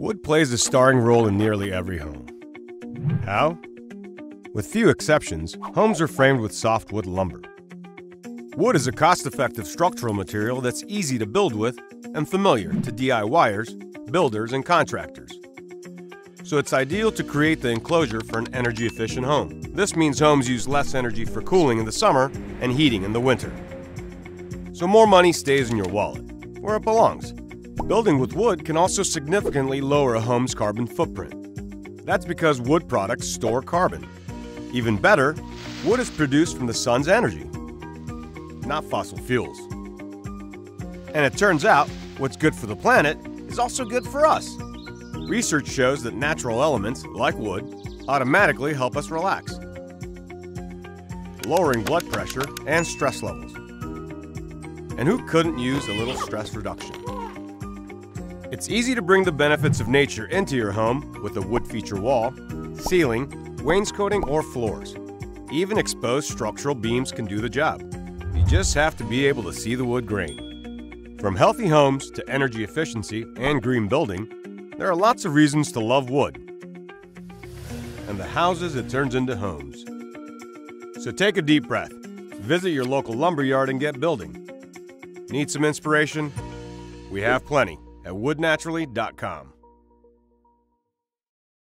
Wood plays a starring role in nearly every home. How? With few exceptions, homes are framed with softwood lumber. Wood is a cost-effective structural material that's easy to build with and familiar to DIYers, builders, and contractors. So it's ideal to create the enclosure for an energy-efficient home. This means homes use less energy for cooling in the summer and heating in the winter. So more money stays in your wallet, where it belongs. Building with wood can also significantly lower a home's carbon footprint. That's because wood products store carbon. Even better, wood is produced from the sun's energy, not fossil fuels. And it turns out, what's good for the planet is also good for us. Research shows that natural elements, like wood, automatically help us relax, lowering blood pressure and stress levels. And who couldn't use a little stress reduction? It's easy to bring the benefits of nature into your home with a wood feature wall, ceiling, wainscoting, or floors. Even exposed structural beams can do the job. You just have to be able to see the wood grain. From healthy homes to energy efficiency and green building, there are lots of reasons to love wood and the houses it turns into homes. So take a deep breath, visit your local lumberyard and get building. Need some inspiration? We have plenty at woodnaturally.com.